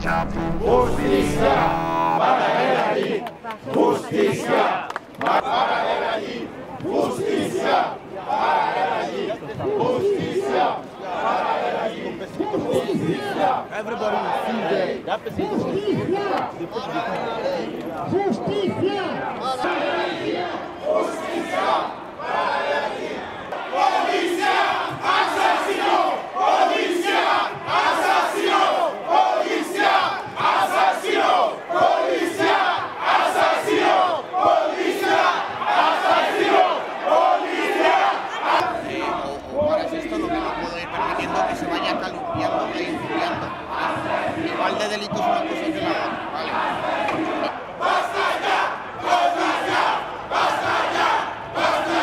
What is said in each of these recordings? Justicia para Elhadji, justicia para Elhadji, justicia para Elhadji, justicia para Elhadji, justicia. Everybody see that. Justicia, justicia para Elhadji, justicia. Igual de delitos una cosa que la otra, ¿vale? ¡Basta ya! ¡Basta ya! ¡Basta ya! ¡Basta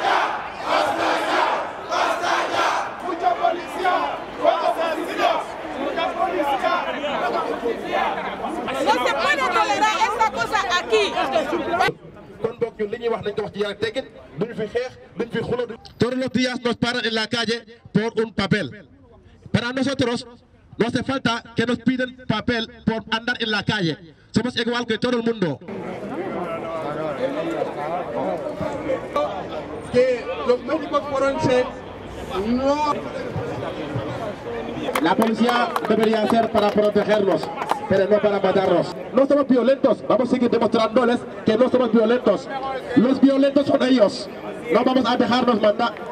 ya! ¡Basta ya! ¡Basta ya! ¡Basta ya! ¡Mucha policía! ¡Cuántos asesinos! ¡Mucha policía! No se puede tolerar esta cosa aquí. Todos los días nos paran en la calle por un papel. Para nosotros no hace falta que nos piden papel por andar en la calle. Somos igual que todo el mundo. Que los médicos forenses no... La policía debería ser para protegerlos, pero no para matarlos. No somos violentos, vamos a seguir demostrándoles que no somos violentos. Los violentos son ellos. No vamos a dejarnos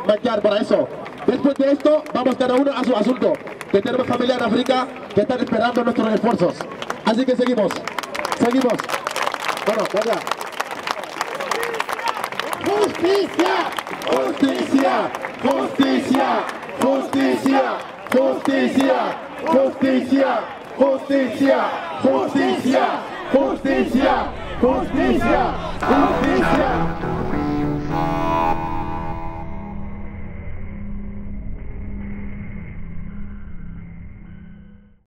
manchar para eso. Después de esto, vamos cada uno a su asunto. Que tenemos familia en África que están esperando nuestros esfuerzos. Así que seguimos. Seguimos. Bueno, vaya. Justicia, justicia, justicia, justicia, justicia, justicia, justicia, justicia, justicia, justicia.